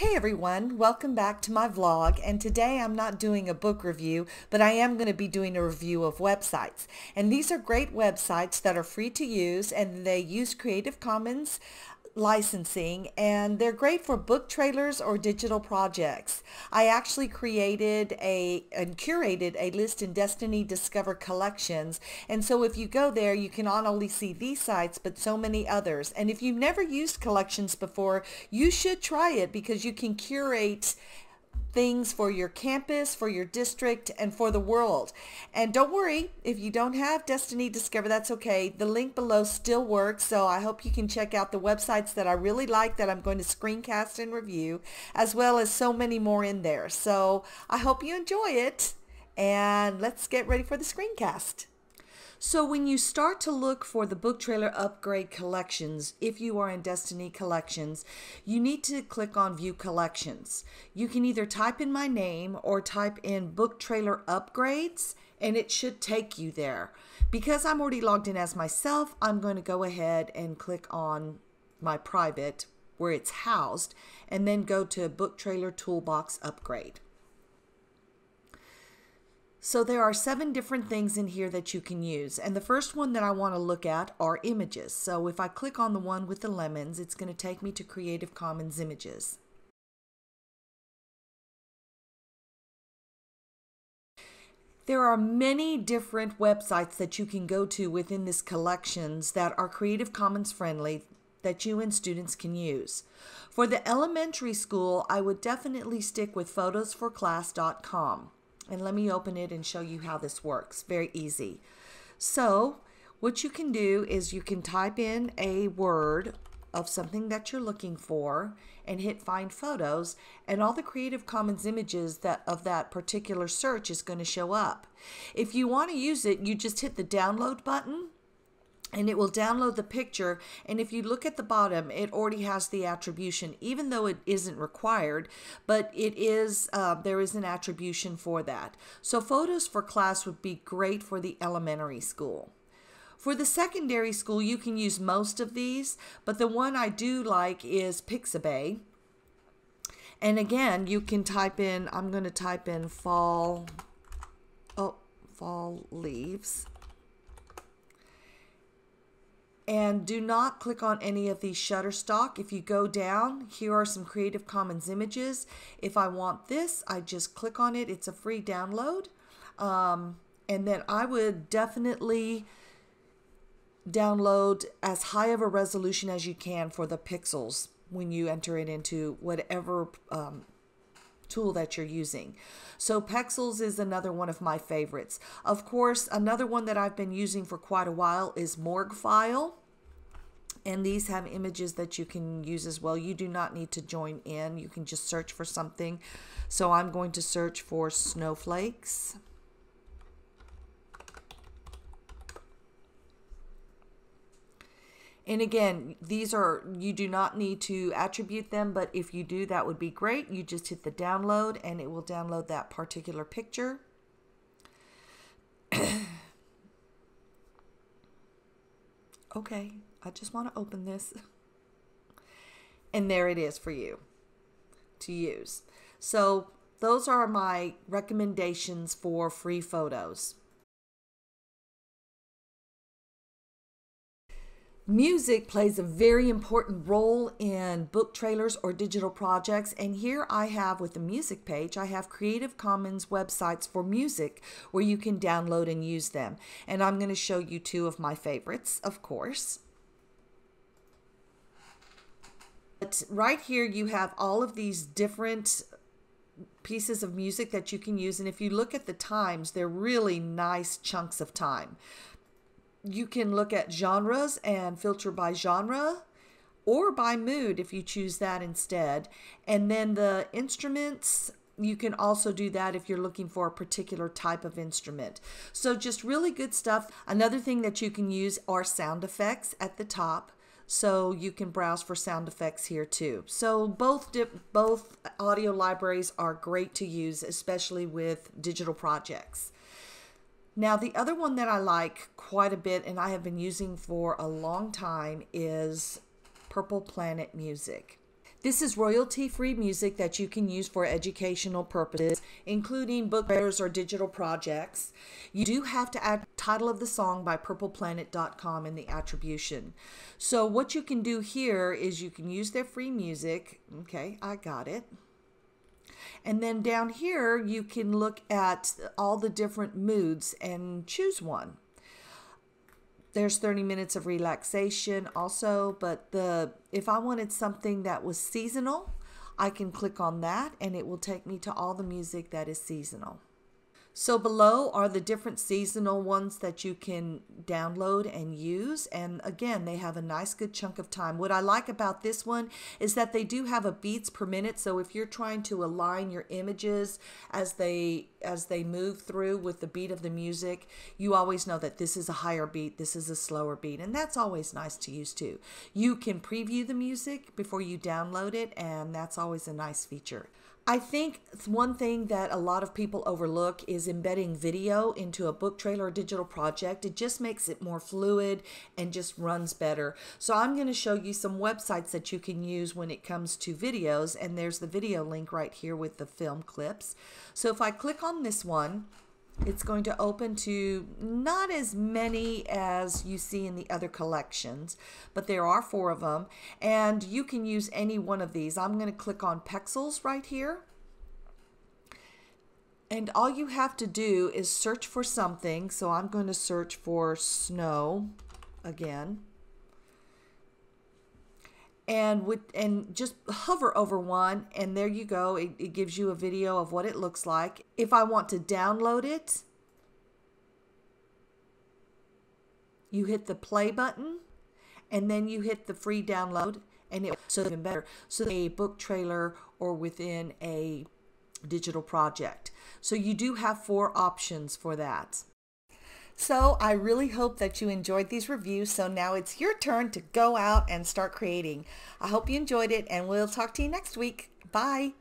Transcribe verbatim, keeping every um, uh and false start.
Hey everyone, welcome back to my vlog, and today I'm not doing a book review, but I am going to be doing a review of websites. And these are great websites that are free to use, and they use Creative Commons licensing, and they're great for book trailers or digital projects. I actually created a and curated a list in Destiny Discover collections, and so if you go there you can not only see these sites but so many others. And if you've never used collections before, you should try it because you can curate things for your campus, for your district, and for the world. And don't worry, if you don't have Destiny Discover, that's okay. The link below still works, so I hope you can check out the websites that I really like that I'm going to screencast and review, as well as so many more in there. So I hope you enjoy it, and let's get ready for the screencast. So when you start to look for the book trailer upgrade collections, if you are in Destiny Collections, you need to click on View Collections. You can either type in my name or type in book trailer upgrades, and it should take you there. Because I'm already logged in as myself, I'm going to go ahead and click on my private where it's housed, and then go to book trailer toolbox upgrade. So there are seven different things in here that you can use, and the first one that I want to look at are images. So if I click on the one with the lemons, it's going to take me to Creative Commons images. There are many different websites that you can go to within this collections that are Creative Commons friendly that you and students can use. For the elementary school, I would definitely stick with photos for class dot com. And let me open it and show you how this works. Very easy. So what you can do is you can type in a word of something that you're looking for and hit find photos, and all the Creative Commons images that of that particular search is going to show up. If you want to use it, you just hit the download button and it will download the picture. And if you look at the bottom, it already has the attribution, even though it isn't required, but it is uh, there is an attribution for that. So Photos for Class would be great for the elementary school. For the secondary school, you can use most of these, but the one I do like is Pixabay. And again, you can type in, I'm going to type in fall, oh, fall leaves. And do not click on any of these Shutterstock. If you go down, here are some Creative Commons images. If I want this, I just click on it. It's a free download. Um, and then I would definitely download as high of a resolution as you can for the pixels when you enter it into whatever um, tool that you're using. So Pexels is another one of my favorites. Of course, another one that I've been using for quite a while is Morgfile, and these have images that you can use as well. You do not need to join in. You can just search for something. So I'm going to search for snowflakes. And again, these are, you do not need to attribute them, but if you do, that would be great. You just hit the download and it will download that particular picture. Okay, I just want to open this. And there it is for you to use. So those are my recommendations for free photos. Music plays a very important role in book trailers or digital projects, and here I have, with the music page, I have Creative Commons websites for music where you can download and use them. And I'm going to show you two of my favorites, of course. But right here you have all of these different pieces of music that you can use, and if you look at the times, they're really nice chunks of time. You can look at genres and filter by genre or by mood if you choose that instead. And then the instruments, you can also do that if you're looking for a particular type of instrument. So just really good stuff. Another thing that you can use are sound effects at the top. So you can browse for sound effects here too. So both, dip, both audio libraries are great to use, especially with digital projects. Now, the other one that I like quite a bit and I have been using for a long time is Purple Planet Music. This is royalty-free music that you can use for educational purposes, including book fairs or digital projects. You do have to add title of the song by purple planet dot com in the attribution. So what you can do here is you can use their free music. Okay, I got it. And then down here, you can look at all the different moods and choose one. There's thirty minutes of relaxation also, but the if I wanted something that was seasonal, I can click on that and it will take me to all the music that is seasonal. So below are the different seasonal ones that you can download and use. And again, they have a nice good chunk of time. What I like about this one is that they do have a beats per minute. So if you're trying to align your images as they as they move through with the beat of the music, you always know that this is a higher beat, this is a slower beat. And that's always nice to use too. You can preview the music before you download it, and that's always a nice feature. I think one thing that a lot of people overlook is embedding video into a book trailer or digital project. It just makes it more fluid and just runs better. So I'm going to show you some websites that you can use when it comes to videos, and there's the video link right here with the film clips. So if I click on this one, it's going to open to not as many as you see in the other collections, but there are four of them, and you can use any one of these. I'm going to click on Pexels right here, and all you have to do is search for something. So I'm going to search for snow again, and with and just hover over one, and there you go. It, it gives you a video of what it looks like. If I want to download it, you hit the play button, and then you hit the free download, and it so even better. So a book trailer or within a digital project. So you do have four options for that. So I really hope that you enjoyed these reviews. So now it's your turn to go out and start creating. I hope you enjoyed it, and we'll talk to you next week. Bye.